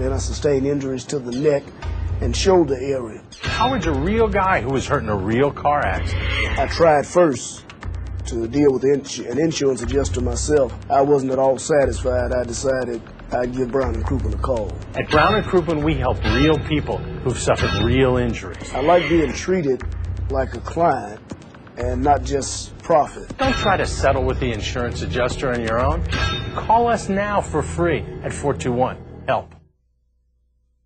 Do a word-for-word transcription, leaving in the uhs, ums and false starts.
Then I sustained injuries to the neck and shoulder area. How would a real guy who was hurt in a real car accident? I tried first to deal with an insurance adjuster myself. I wasn't at all satisfied. I decided I'd give Brown and Crouppen a call. At Brown and Crouppen, we help real people who've suffered real injuries. I like being treated like a client and not just profit. Don't try to settle with the insurance adjuster on your own. Call us now for free at four two one HELP.